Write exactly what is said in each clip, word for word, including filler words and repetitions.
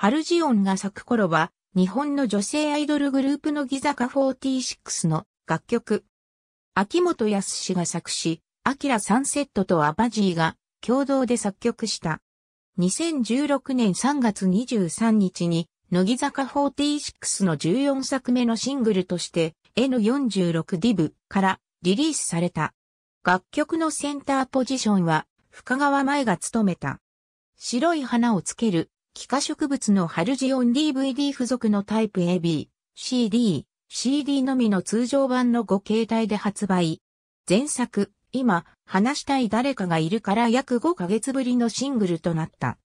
ハルジオンが咲く頃は、日本の女性アイドルグループ乃木坂フォーティーシックスの楽曲。秋元康が作詞、アキラサンセットとアバジーが共同で作曲した。にせんじゅうろくねんさんがつにじゅうさんにちに、乃木坂フォーティーシックスのじゅうよんさくめのシングルとして、エヌよんじゅうろくディブ からリリースされた。楽曲のセンターポジションは、深川麻衣が務めた。白い花をつける、帰化植物のハルジオン ディーブイディー 付属のタイプ エービー、シーディー、シーディー のみの通常版のごけいたいで発売。前作、今、話したい誰かがいるから約ごかげつぶりのシングルとなった。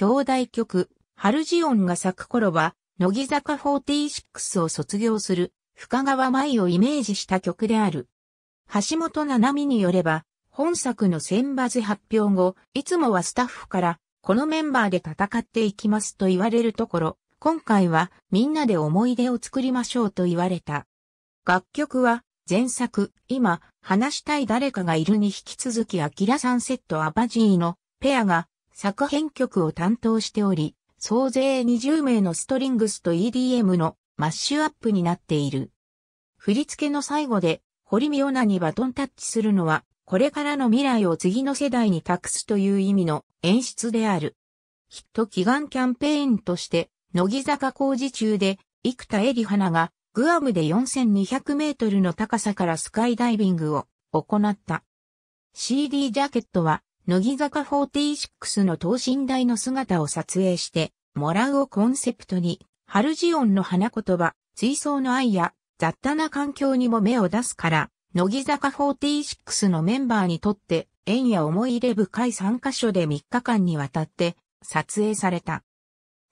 表題曲、ハルジオンが咲く頃は、乃木坂フォーティーシックスを卒業する、深川麻衣をイメージした曲である。橋本七海によれば、本作の選抜発表後、いつもはスタッフから、このメンバーで戦っていきますと言われるところ、今回はみんなで思い出を作りましょうと言われた。楽曲は前作、今、話したい誰かがいるに引き続きアキラサンセットアバジーのペアが作編曲を担当しており、総勢にじゅうめいのストリングスと イーディーエム のマッシュアップになっている。振り付けの最後で堀未央奈にバトンタッチするのは、これからの未来を次の世代に託すという意味の演出である。ヒット祈願キャンペーンとして、乃木坂工事中で、生田絵梨花が、グアムでよんせんにひゃくメートルの高さからスカイダイビングを行った。シーディー ジャケットは、乃木坂フォーティーシックスの等身大の姿を撮影して、もらうをコンセプトに、ハルジオンの花言葉、水槽の愛や、雑多な環境にも芽を出すから、乃木坂フォーティーシックスのメンバーにとって縁や思い入れ深いさんかしょでみっかかんにわたって撮影された。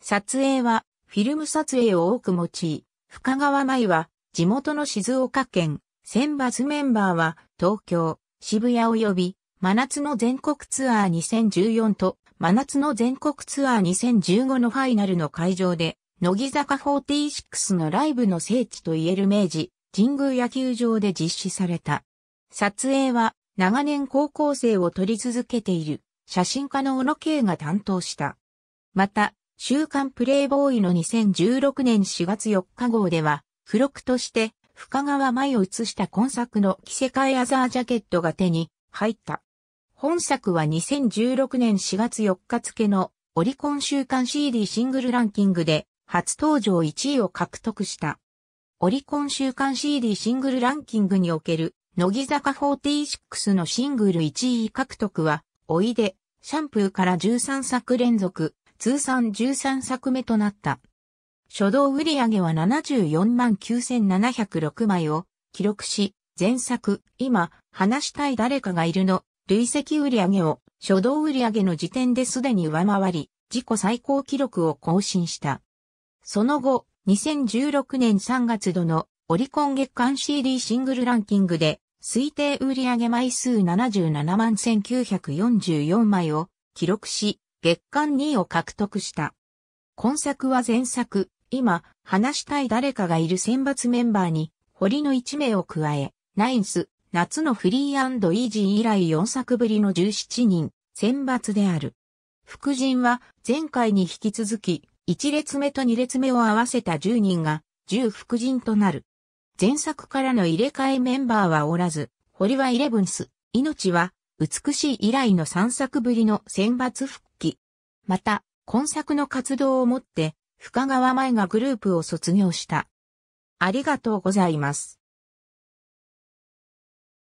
撮影はフィルム撮影を多く用い、深川麻衣は地元の静岡県、選抜メンバーは東京、渋谷及び真夏の全国ツアーにせんじゅうよんと真夏の全国ツアーにせんじゅうごのファイナルの会場で乃木坂フォーティーシックスのライブの聖地といえる明治神宮野球場で実施された。撮影は長年高校生を撮り続けている写真家の小野圭が担当した。また、週刊プレイボーイのにせんじゅうろくねんしがつよっか号では、付録として深川麻衣を写した今作の着せ替えアザージャケットが手に入った。本作はにせんじゅうろくねんしがつよっか付のオリコン週間 シーディー シングルランキングで初登場いちいを獲得した。オリコン週間 シーディー シングルランキングにおける、乃木坂フォーティーシックスのシングルいちい獲得は、おいで、シャンプーからじゅうさんさくれんぞく、通算じゅうさんさくめとなった。初動売り上げはななじゅうよんまんきゅうせんななひゃくろくまいを記録し、前作、今、話したい誰かがいるの、累積売り上げを、初動売り上げの時点ですでに上回り、自己最高記録を更新した。その後、にせんじゅうろくねんさんがつ度のオリコン月間 シーディー シングルランキングで推定売上枚数ななじゅうななまんせんきゅうひゃくよんじゅうよんまいを記録し月間にいを獲得した。今作は前作、今、話したい誰かがいる選抜メンバーに堀のいちめいを加え、ナインス、夏のフリー&イージー以来よんさくぶりのじゅうしちにん選抜である。副陣は前回に引き続き、いちれつめとにれつめを合わせたじゅうにんがじゅうふくじんとなる。前作からの入れ替えメンバーはおらず、堀はイレブンス、命は美しい以来のさんさくぶりの選抜復帰。また、今作の活動をもって、深川麻衣がグループを卒業した。ありがとうございます。